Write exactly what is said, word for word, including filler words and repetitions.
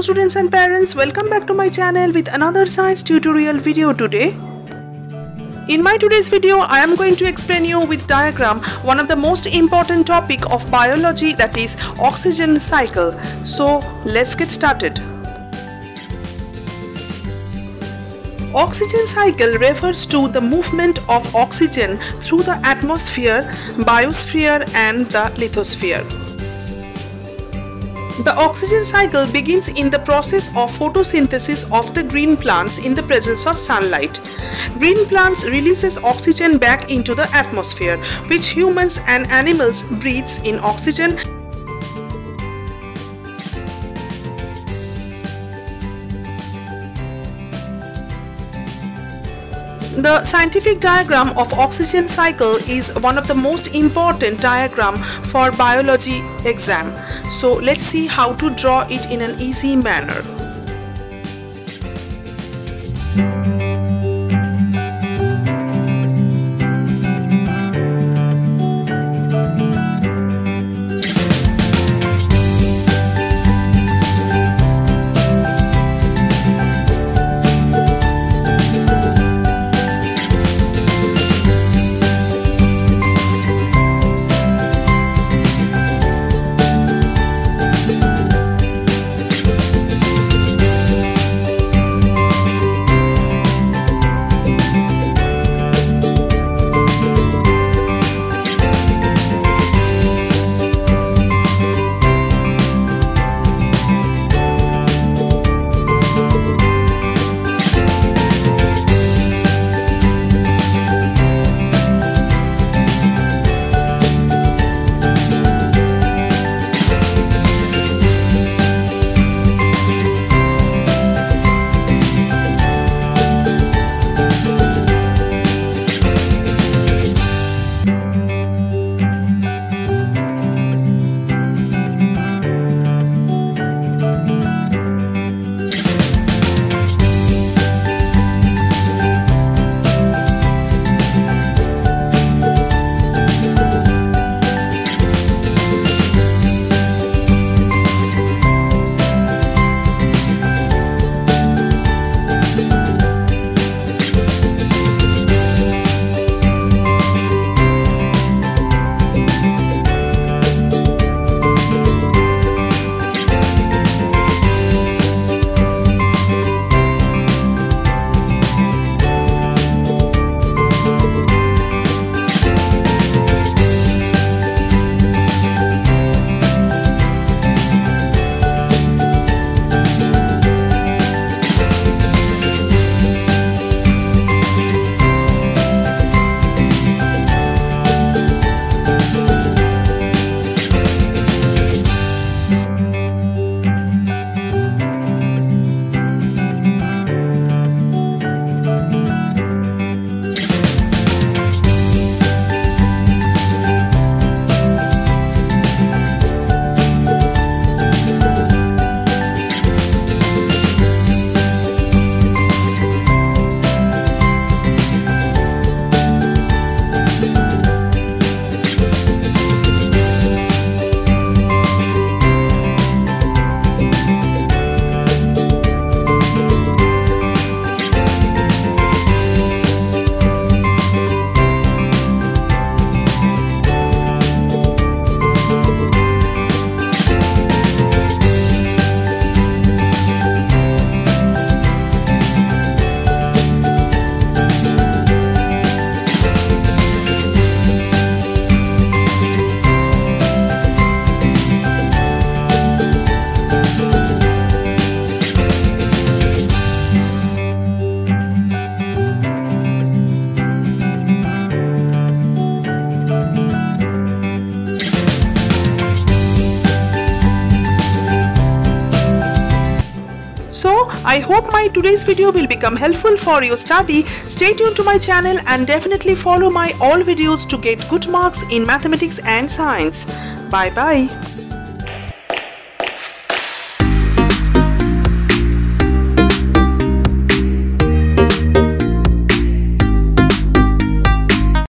Hello students and parents, welcome back to my channel with another science tutorial video today. In my today's video, I am going to explain you with diagram one of the most important topic of biology, that is oxygen cycle. So let's get started. Oxygen cycle refers to the movement of oxygen through the atmosphere, biosphere and the lithosphere. The oxygen cycle begins in the process of photosynthesis of the green plants in the presence of sunlight. Green plants releases oxygen back into the atmosphere, which humans and animals breathes in oxygen. The scientific diagram of oxygen cycle is one of the most important diagram for biology exam. So let's see how to draw it in an easy manner. So, I hope my today's video will become helpful for your study. Stay tuned to my channel and definitely follow my all videos to get good marks in mathematics and science. Bye bye.